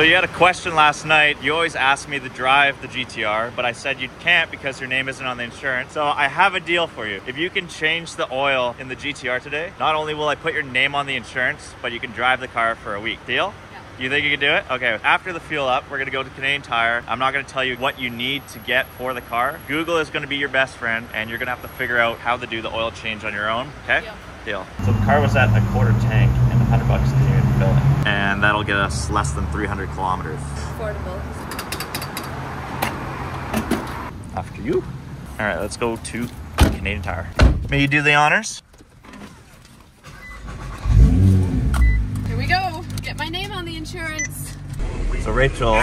So you had a question last night. You always ask me to drive the GTR, but I said you can't because your name isn't on the insurance. So I have a deal for you. If you can change the oil in the GTR today, not only will I put your name on the insurance, but you can drive the car for a week. Deal? You think you can do it? Okay, after the fuel up, we're gonna go to Canadian Tire. I'm not gonna tell you what you need to get for the car. Google is gonna be your best friend, and you're gonna have to figure out how to do the oil change on your own, okay? Yep. Deal. So the car was at a quarter tank and $100 didn't even fill it. And that'll get us less than 300 kilometers. Affordable. After you. All right, let's go to Canadian Tire. May you do the honors? Get my name on the insurance. So Rachel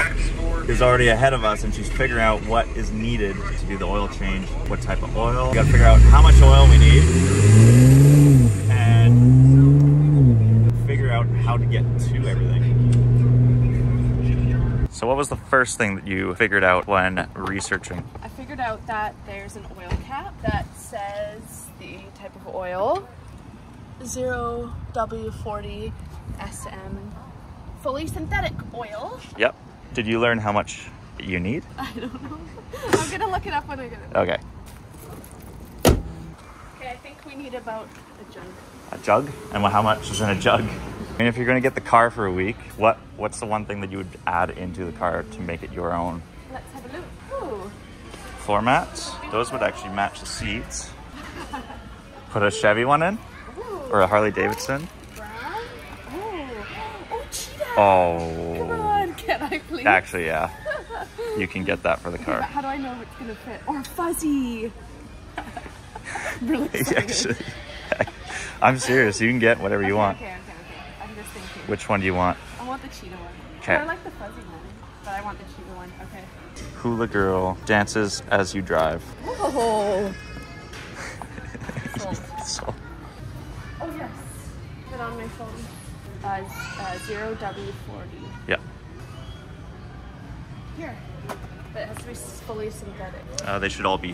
is already ahead of us and she's figuring out what is needed to do the oil change, what type of oil. We gotta figure out how much oil we need and figure out how to get to everything. So what was the first thing that you figured out when researching? I figured out that there's an oil cap that says the type of oil, 0W40. SM fully synthetic oil. Yep. Did you learn how much you need? I don't know. I'm gonna look it up when I get it. Okay. Okay, I think we need about a jug. A jug? And well, how much is in a jug? I mean, if you're gonna get the car for a week, what's the one thing that you would add into the car to make it your own? Let's have a look. Ooh. Floor mats. Those would actually match the seats. Put a Chevy one in. Ooh. Or a Harley Davidson. Oh, come on, can I please? Actually, yeah. You can get that for the car. How do I know it's gonna fit? Or fuzzy. Really excited. Actually, I'm serious. You can get whatever you want. Okay. I'm just thinking. Which one do you want? I want the cheetah one. Okay. I like the fuzzy one, but I want the cheetah one. Okay. Hula girl dances as you drive. Oh. Sold. Oh yes. Put on my phone. 0W40. Yeah. Here. But it has to be fully synthetic. They should all be.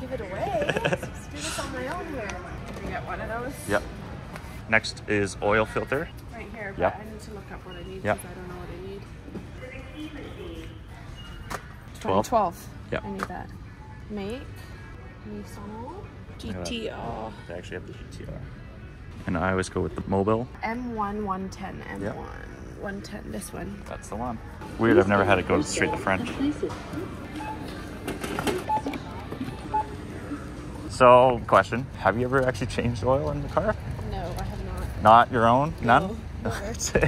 Give it away. Just do this on my own here. Can we get one of those? Yep. Next is oil filter. Right here, but yep. I need to look up what I need because I don't know what I need. 12. Yep. I need that. Make. Nissan. GTR. They actually have the GTR. And I always go with the Mobil. M1 110, M1 yep. 110, this one. That's the one. Weird, I've never had it go straight to French. So, question, have you ever actually changed oil in the car? No, I have not. Not your own? No, none? So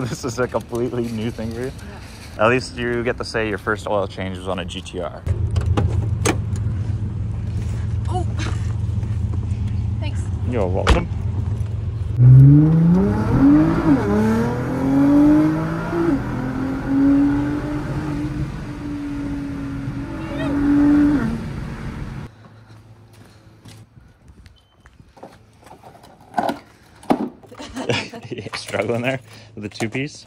this is a completely new thing for you? Yeah. At least you get to say your first oil change was on a GTR. Oh, thanks. You're welcome. Struggling there with the two-piece.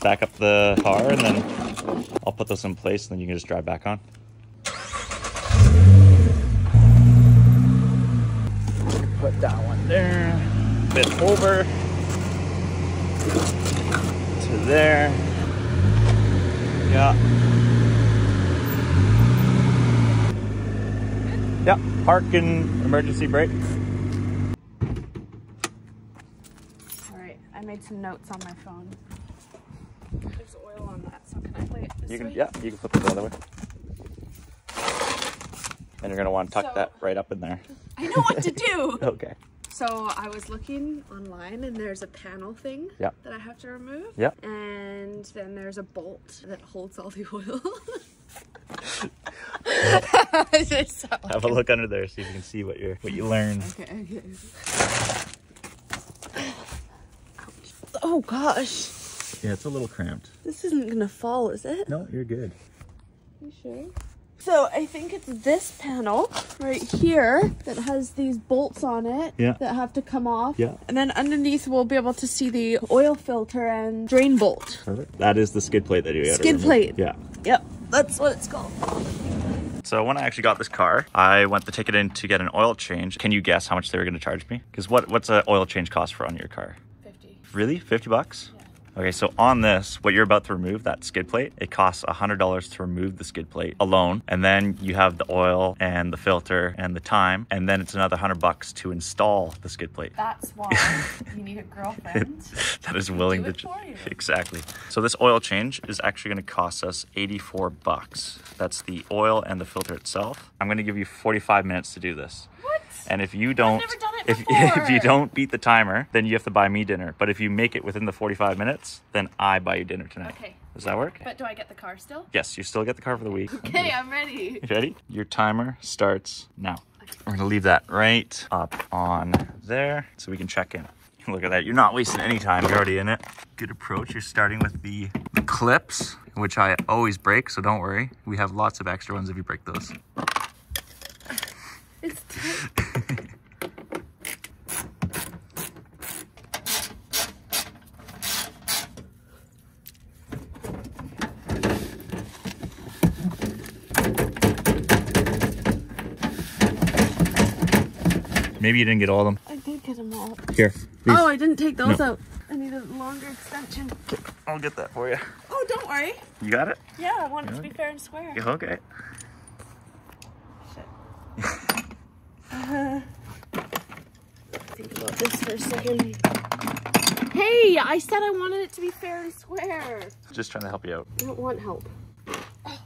Back up the car and then I'll put this in place and then you can just drive back on. Put that one there, a bit over to there. Yeah, park and emergency brake. All right, I made some notes on my phone. There's oil on that, so can I play it this way? Yeah, you can flip it the other way. And you're going to want to tuck that right up in there. I know what to do. Okay. So I was looking online and there's a panel thing that I have to remove. Yeah. And then there's a bolt that holds all the oil. Have a look under there so you can see what you learned. Okay. Ouch. Oh gosh. Yeah, it's a little cramped. This isn't going to fall, is it? No, you're good. You sure? So I think it's this panel right here that has these bolts on it that have to come off. Yeah. And then underneath we'll be able to see the oil filter and drain bolt. Perfect. That is the skid plate that you have. Skid plate. Yeah. Yep. That's what it's called. So when I actually got this car, I went to take it in to get an oil change. Can you guess how much they were going to charge me? Because what's an oil change cost on your car? Really? 50 bucks? Yeah. Okay, so on this, what you're about to remove, that skid plate, it costs $100 to remove the skid plate alone. And then you have the oil and the filter and the time. And then it's another $100 to install the skid plate. That's why you need a girlfriend that is willing to do it for you. Exactly. So this oil change is actually going to cost us $84. That's the oil and the filter itself. I'm going to give you 45 minutes to do this. What? And if you don't, I've never done it before. If you don't beat the timer, then you have to buy me dinner. But if you make it within the 45 minutes, then I buy you dinner tonight. Okay. Does that work? But do I get the car still? Yes, you still get the car for the week. Okay, I'm ready. You ready? Your timer starts now. Okay. We're gonna leave that right up on there so we can check in. Look at that. You're not wasting any time. You're already in it. Good approach. You're starting with the clips, which I always break, so don't worry. We have lots of extra ones if you break those. It's tight. Maybe you didn't get all of them. I did get them all. Here. Please. Oh, I didn't take those out. I need a longer extension. I'll get that for you. Oh, don't worry. You got it? Yeah, I want it to be fair and square. Okay. Shit. Think about this for a second. Hey, I said I wanted it to be fair and square. Just trying to help you out. I don't want help. Oh.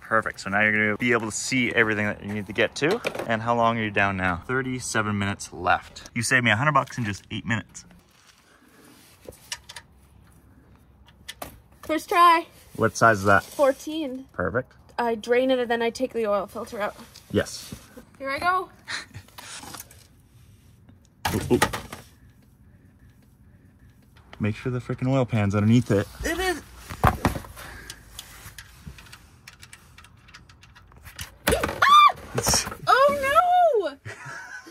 Perfect. So now you're going to be able to see everything that you need to get to. And how long are you down now? 37 minutes left. You saved me $100 in just 8 minutes. First try. What size is that? 14. Perfect. I drain it and then I take the oil filter out. Yes. Here I go. Ooh, ooh. Make sure the freaking oil pan's underneath it. It is. Ah! Oh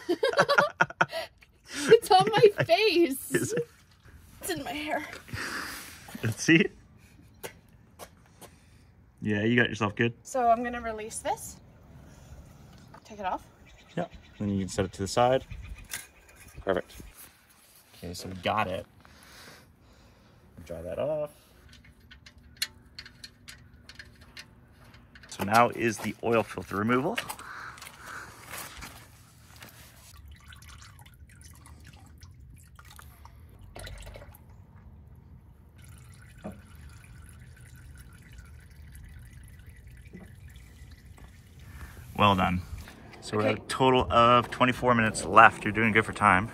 no! It's on my face. Is it? It's in my hair. Let's see. Yeah, you got yourself good. So I'm gonna release this. Take it off. Yeah, then you can set it to the side. Perfect. Okay, so we got it. Dry that off. So now is the oil filter removal. Well done. So we're at a total of 24 minutes left. You're doing good for time.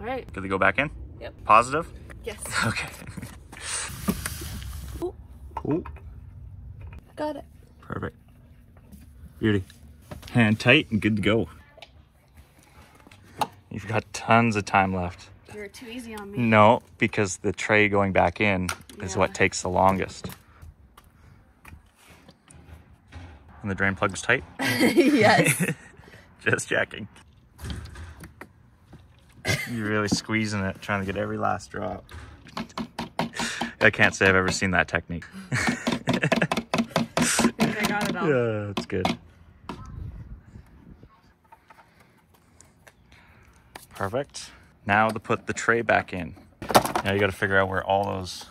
All right. Good to go back in? Yep. Positive? Yes. Okay. Ooh. Ooh. Got it. Perfect. Beauty. Hand tight and good to go. You've got tons of time left. You're too easy on me. No, because the tray going back in is what takes the longest. And the drain plug's tight? Yes. Just checking. You're really squeezing it, trying to get every last drop. I can't say I've ever seen that technique. I think I got it all. Yeah, that's good. Perfect. Now to put the tray back in. Now you got to figure out where all those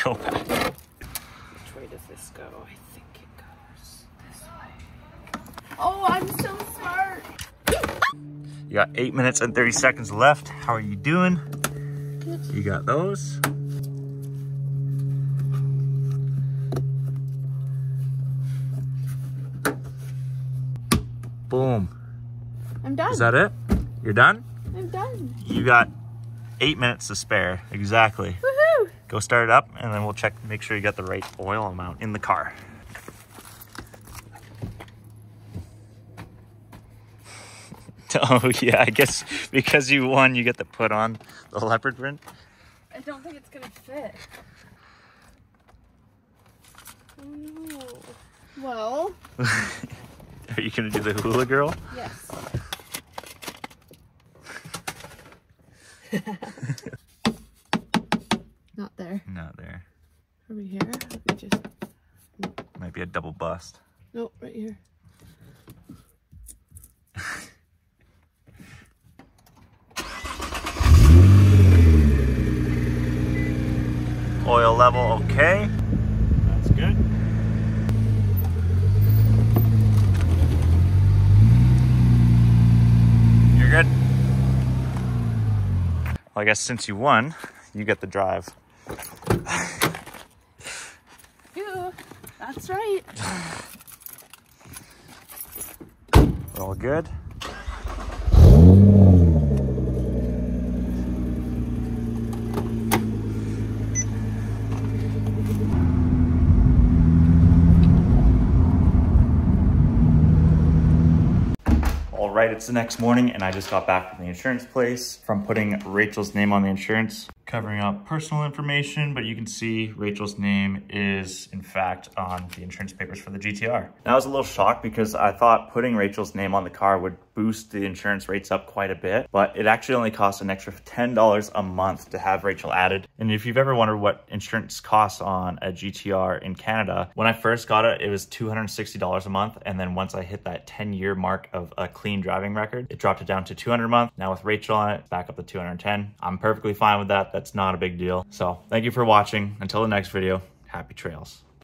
go back. Which way does this go? I think it goes this way. Oh, I'm so smart. You got 8 minutes and 30 seconds left. How are you doing? Good. You got those. Boom. I'm done. Is that it? You're done? I'm done. You got 8 minutes to spare, exactly. Woohoo! Go start it up, and then we'll check, make sure you got the right oil amount in the car. Oh yeah, I guess because you won, you get to put on the leopard print. I don't think it's gonna fit. Oh no. Ooh. Well. Are you going to do the hula girl? Yes. Not there. Not there. Are we here? Let me just... Nope. Might be a double bust. Nope, right here. Oil level okay. That's good. You're good. Well, I guess since you won, you get the drive. Yeah, that's right. We're all good. Right, it's the next morning and I just got back from the insurance place from putting Rachel's name on the insurance, covering up personal information, but you can see Rachel's name is in fact on the insurance papers for the GTR. Now, I was a little shocked because I thought putting Rachel's name on the car would boost the insurance rates up quite a bit, but it actually only costs an extra $10 a month to have Rachel added. And if you've ever wondered what insurance costs on a GTR in Canada, when I first got it, it was $260 a month. And then once I hit that 10-year mark of a clean driving record, it dropped it down to $200 a month. Now with Rachel on it, back up to $210. I'm perfectly fine with that. That's not a big deal. So thank you for watching. Until the next video, happy trails.